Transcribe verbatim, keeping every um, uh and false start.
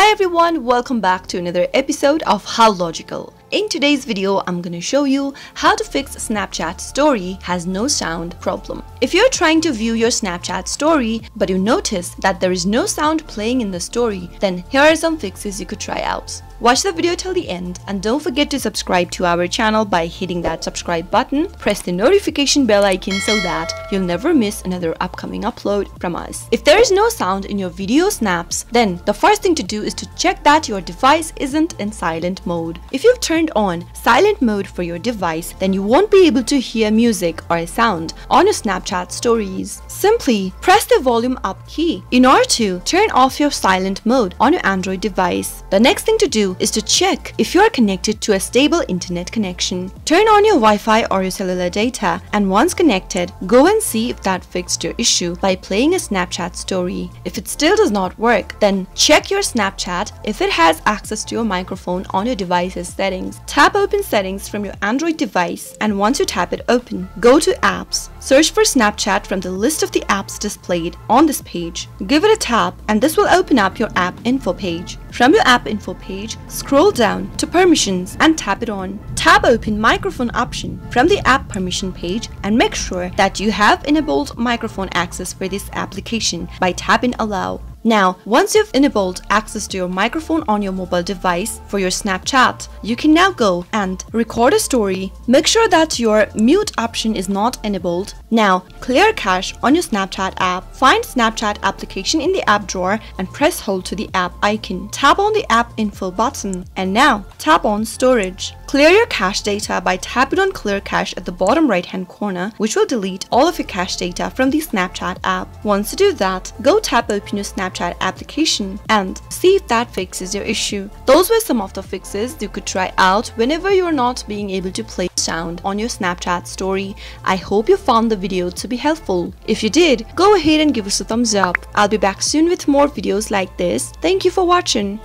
Hi everyone, welcome back to another episode of HowLogical. In today's video, I'm gonna show you how to fix Snapchat story has no sound problem. If you're trying to view your Snapchat story, but you notice that there is no sound playing in the story, then here are some fixes you could try out. Watch the video till the end and don't forget to subscribe to our channel by hitting that subscribe button. Press the notification bell icon so that you'll never miss another upcoming upload from us. If there is no sound in your video snaps, then the first thing to do is to check that your device isn't in silent mode. If you've turned on silent mode for your device, then you won't be able to hear music or a sound on your Snapchat stories. Simply press the volume up key in order to turn off your silent mode on your Android device. The next thing to do is to check if you are connected to a stable internet connection. Turn on your Wi-Fi or your cellular data, and once connected, go and see if that fixed your issue by playing a Snapchat story. If it still does not work, then check your Snapchat if it has access to your microphone on your device's settings. Tap open settings from your Android device, and once you tap it open, go to apps. Search for Snapchat from the list of the apps displayed on this page. Give it a tap and this will open up your app info page. From your app info page, scroll down to permissions and tap it on. Tap open microphone option from the app permission page and make sure that you have enabled microphone access for this application by tapping allow. Now, once you've enabled access to your microphone on your mobile device for your Snapchat, you can now go and record a story. Make sure that your mute option is not enabled. Now, clear cache on your Snapchat app. Find Snapchat application in the app drawer and press hold to the app icon. Tap on the app info button and now tap on storage. Clear your cache data by tapping on clear cache at the bottom right hand corner, which will delete all of your cache data from the Snapchat app. Once you do that, go tap open your Snapchat application and see if that fixes your issue. Those were some of the fixes you could try out whenever you're not being able to play sound on your Snapchat story. I hope you found the video to be helpful. If you did, go ahead and give us a thumbs up. I'll be back soon with more videos like this. Thank you for watching.